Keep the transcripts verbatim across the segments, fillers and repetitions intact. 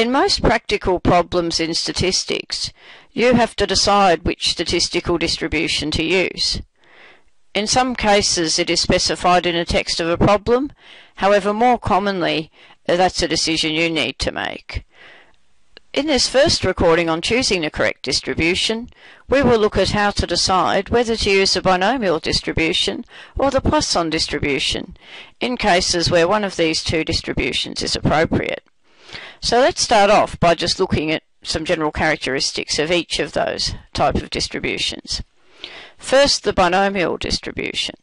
In most practical problems in statistics, you have to decide which statistical distribution to use. In some cases, it is specified in the text of a problem. However, more commonly, that's a decision you need to make. In this first recording on choosing the correct distribution, we will look at how to decide whether to use the binomial distribution or the Poisson distribution in cases where one of these two distributions is appropriate. So let's start off by just looking at some general characteristics of each of those type of distributions. First, the binomial distribution.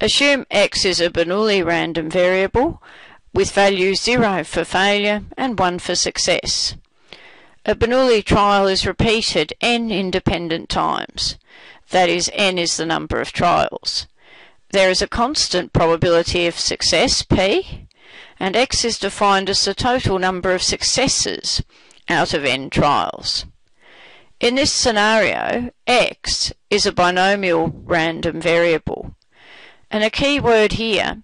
Assume X is a Bernoulli random variable with value zero for failure and one for success. A Bernoulli trial is repeated n independent times. That is, n is the number of trials. There is a constant probability of success, p, and X is defined as the total number of successes out of n trials. In this scenario, X is a binomial random variable. And a key word here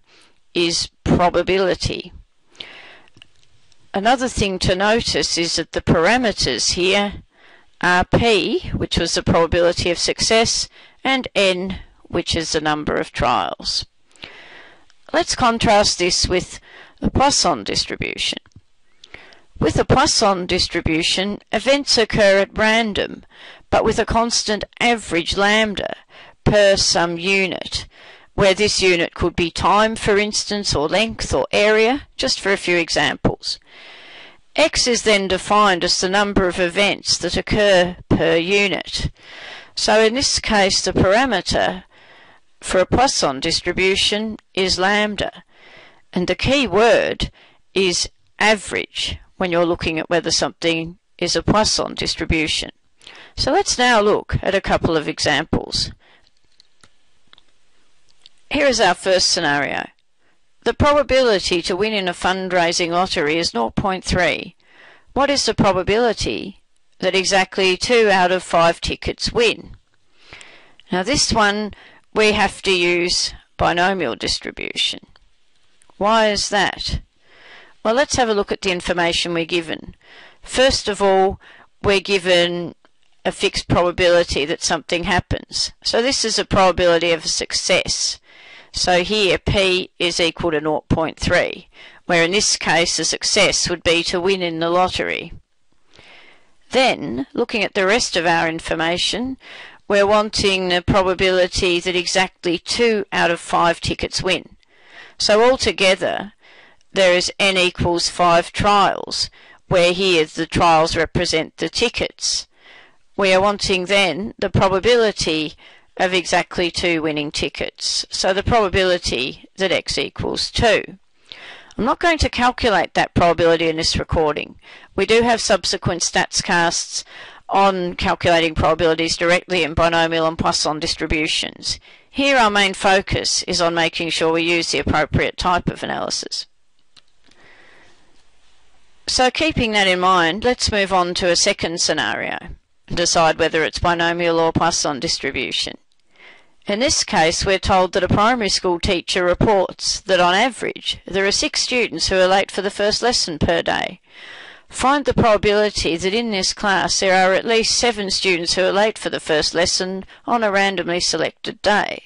is probability. Another thing to notice is that the parameters here are p, which was the probability of success, and n, which is the number of trials. Let's contrast this with the Poisson distribution. With the Poisson distribution, events occur at random, but with a constant average lambda per some unit, where this unit could be time, for instance, or length, or area, just for a few examples. X is then defined as the number of events that occur per unit. So in this case, the parameter for a Poisson distribution is lambda. And the key word is average when you're looking at whether something is a Poisson distribution. So let's now look at a couple of examples. Here is our first scenario. The probability to win in a fundraising lottery is zero point three. What is the probability that exactly two out of five tickets win? Now this one we have to use binomial distribution. Why is that? Well, let's have a look at the information we're given. First of all, we're given a fixed probability that something happens. So this is a probability of a success. So here p is equal to zero point three, where in this case the success would be to win in the lottery. Then, looking at the rest of our information, we're wanting the probability that exactly two out of five tickets win. So altogether, there is n equals five trials, where here the trials represent the tickets. We are wanting then the probability of exactly two winning tickets, so the probability that X equals two. I'm not going to calculate that probability in this recording. We do have subsequent StatsCasts on calculating probabilities directly in binomial and Poisson distributions. Here our main focus is on making sure we use the appropriate type of analysis. So keeping that in mind, let's move on to a second scenario and decide whether it's binomial or Poisson distribution. In this case, we're told that a primary school teacher reports that on average there are six students who are late for the first lesson per day. Find the probability that in this class there are at least seven students who are late for the first lesson on a randomly selected day.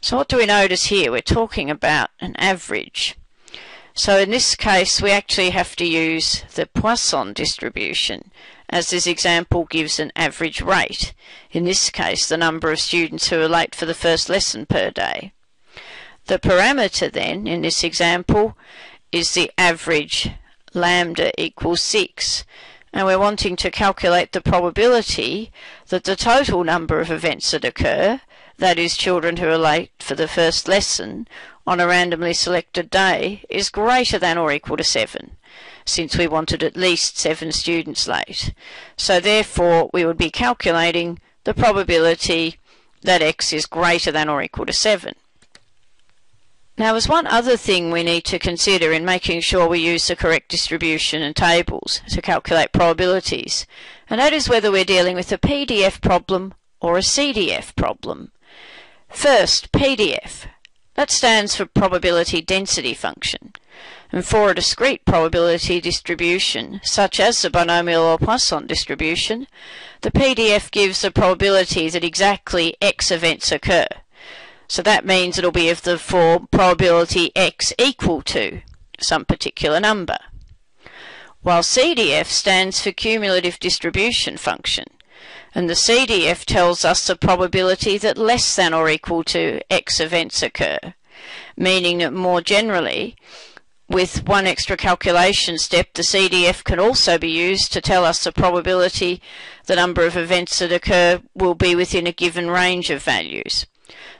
So what do we notice here? We're talking about an average. So in this case, we actually have to use the Poisson distribution, as this example gives an average rate, in this case the number of students who are late for the first lesson per day. The parameter then in this example is the average lambda equals six, and we're wanting to calculate the probability that the total number of events that occur, that is children who are late for the first lesson on a randomly selected day, is greater than or equal to seven. Since we wanted at least seven students late. So therefore we would be calculating the probability that X is greater than or equal to seven. Now there's one other thing we need to consider in making sure we use the correct distribution and tables to calculate probabilities, and that is whether we're dealing with a P D F problem or a C D F problem. First, P D F. That stands for probability density function. and for a discrete probability distribution, such as the binomial or Poisson distribution, the P D F gives the probability that exactly X events occur. So that means it'll be of the form probability X equal to some particular number. While C D F stands for cumulative distribution function, and the C D F tells us the probability that less than or equal to X events occur, meaning that more generally, with one extra calculation step, the C D F can also be used to tell us the probability the number of events that occur will be within a given range of values.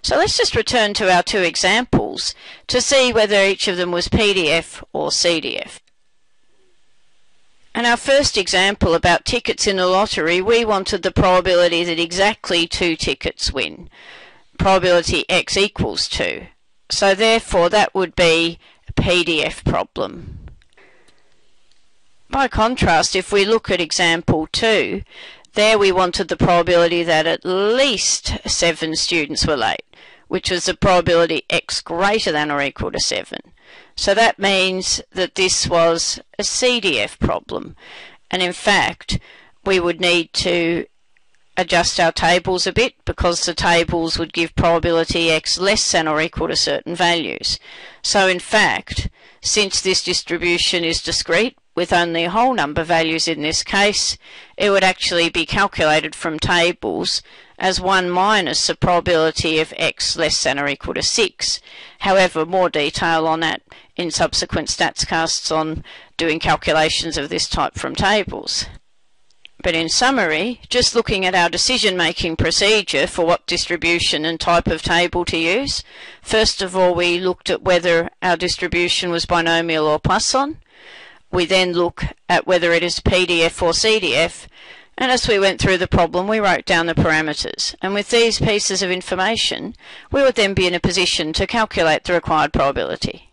So let's just return to our two examples to see whether each of them was P D F or C D F. In our first example about tickets in the lottery, we wanted the probability that exactly two tickets win, probability X equals two. So therefore that would be a P D F problem. By contrast, if we look at example two, there we wanted the probability that at least seven students were late, which was the probability X greater than or equal to seven. So that means that this was a C D F problem, and in fact we would need to adjust our tables a bit because the tables would give probability X less than or equal to certain values. So in fact, since this distribution is discrete with only whole number values in this case, it would actually be calculated from tables as one minus the probability of X less than or equal to six. However, more detail on that in subsequent StatsCasts on doing calculations of this type from tables. But in summary, just looking at our decision-making procedure for what distribution and type of table to use, first of all we looked at whether our distribution was binomial or Poisson. We then look at whether it is P D F or C D F, and as we went through the problem we wrote down the parameters, and with these pieces of information we would then be in a position to calculate the required probability.